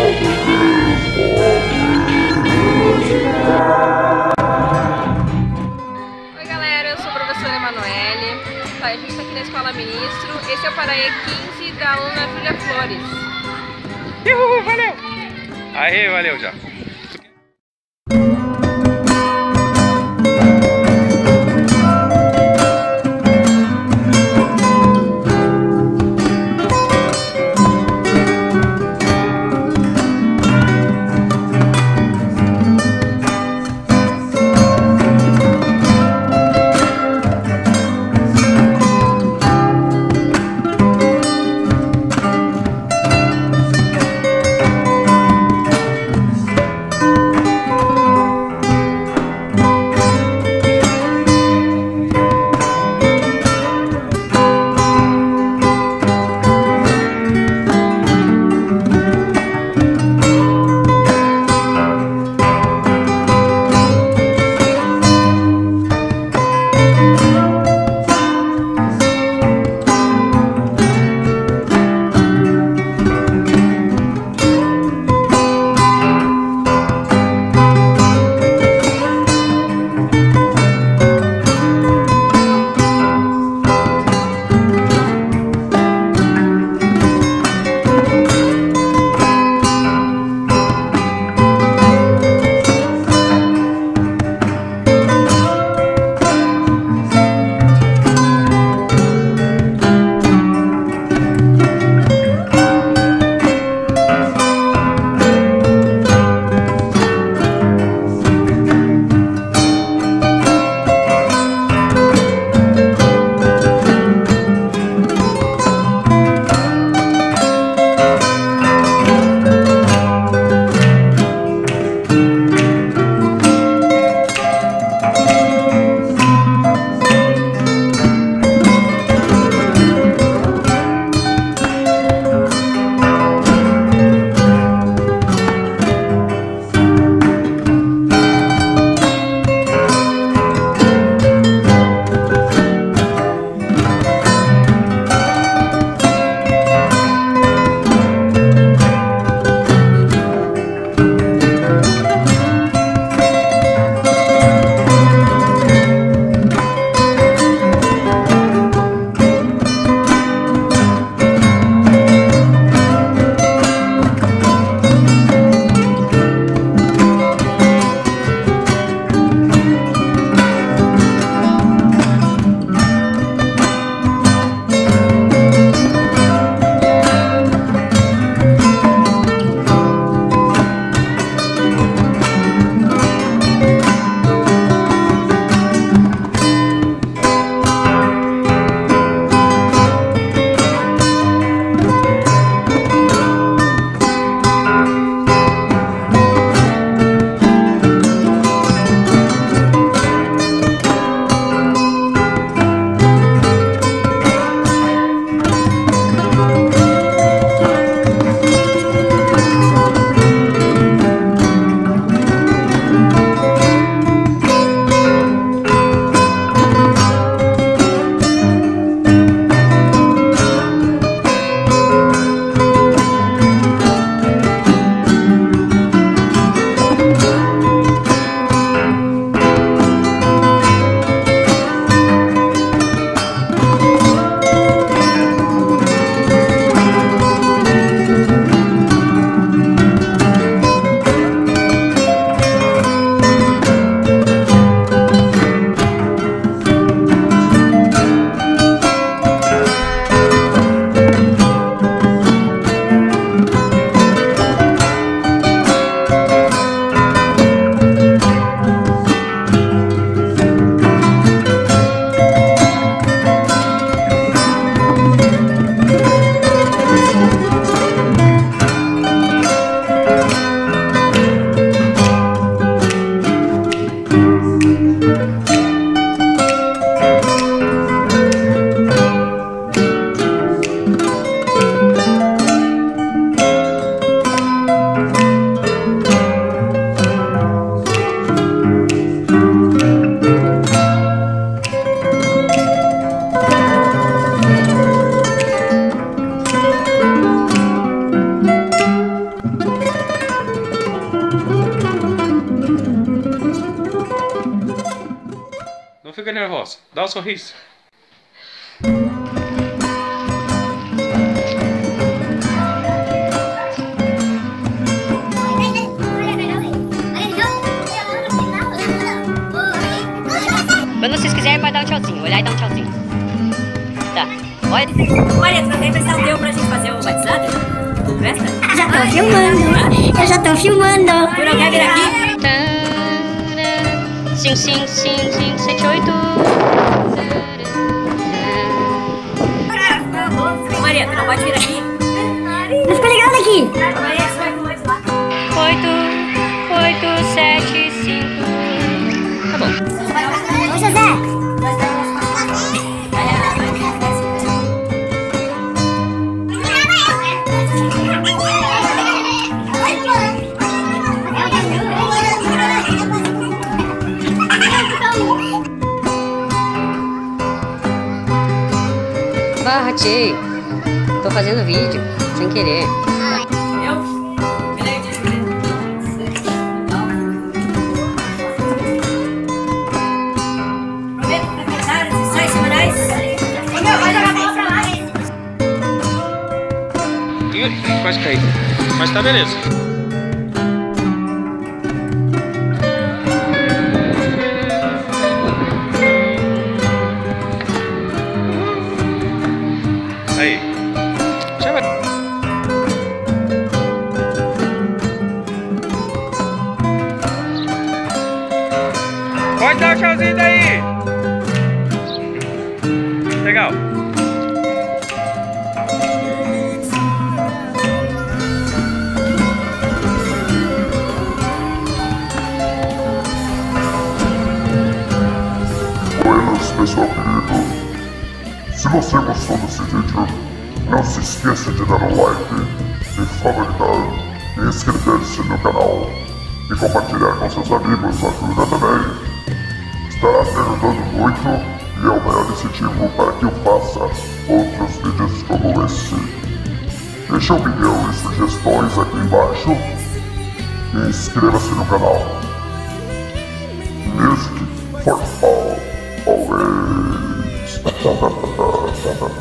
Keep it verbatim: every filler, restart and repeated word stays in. Oi galera, eu sou a professora Emanuelle. Tá, a gente está aqui na Escola Ministro. Esse é o Paraê quinze da aluna Júlia Flores. Uhul, valeu! Aê, valeu já! fica nervosa. Dá um sorriso. Quando vocês quiserem, vai dar um tchauzinho. Olhar e dar um tchauzinho. Tá. Olha. Maria, tu tem pressão deu pra gente fazer o batizado? Presta? Já tô filmando. Eu já tô filmando. Tu não quer vir aqui? cinco, cinco, cinco, cinco, sete, oito. Maria, tu não pode vir aqui? Não ficou legal daqui. Maria, você vai com mais lá. oito, oito, sete, cinco. Tá bom. Ô, José. Ah, tchê, tô fazendo vídeo, sem querer. Yuri, quase caí. Mas tá beleza. Aí. Já vai. Pode dar um tchauzinho daí. Legal. Buenas, pessoal querido. Se você gostou desse vídeo, não se esqueça de dar um like, de favoritar, de inscrever-se no canal e compartilhar com seus amigos, ajuda também. Estará ajudando muito e é o maior incentivo para que eu faça outros vídeos como esse. Deixe opinião e sugestões aqui embaixo e inscreva-se no canal. Music for all, always. Da da da da da da.